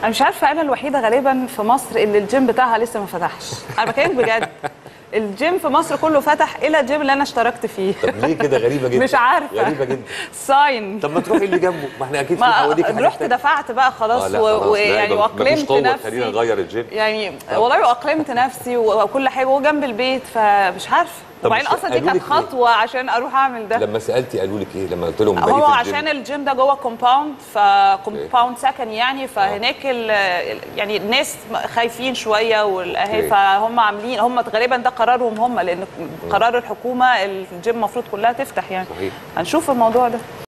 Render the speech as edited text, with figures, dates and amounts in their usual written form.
انا مش عارفه، انا الوحيده غالبا في مصر اللي الجيم بتاعها لسه ما فتحش. انا بكلمك بجد، الجيم في مصر كله فتح الا الجيم اللي انا اشتركت فيه. طب ليه كده؟ غريبه جدا، مش عارفه، غريبه جدا. ساين. طب ما تروحي اللي جنبه، ما احنا اكيد في حواليك حاجه. رحت دفعت بقى خلاص ويعني واقلمت نفسي، خلينا نغير الجيم يعني. والله واقلمت نفسي وكل حاجه وجنب البيت، فمش عارفه. وبعدين اصلا دي كانت خطوه عشان اروح اعمل ده. لما سالتي قالوا لك ايه لما قلت لهم هو عشان الجيم ده جوه كومباوند، فكومباوند سكن يعني، فهناك يعني الناس خايفين شويه والاهالي، فهم عاملين هم غالبا ده قرارهم هم، لان قرار الحكومه الجيم المفروض كلها تفتح يعني. صحيح. هنشوف الموضوع ده.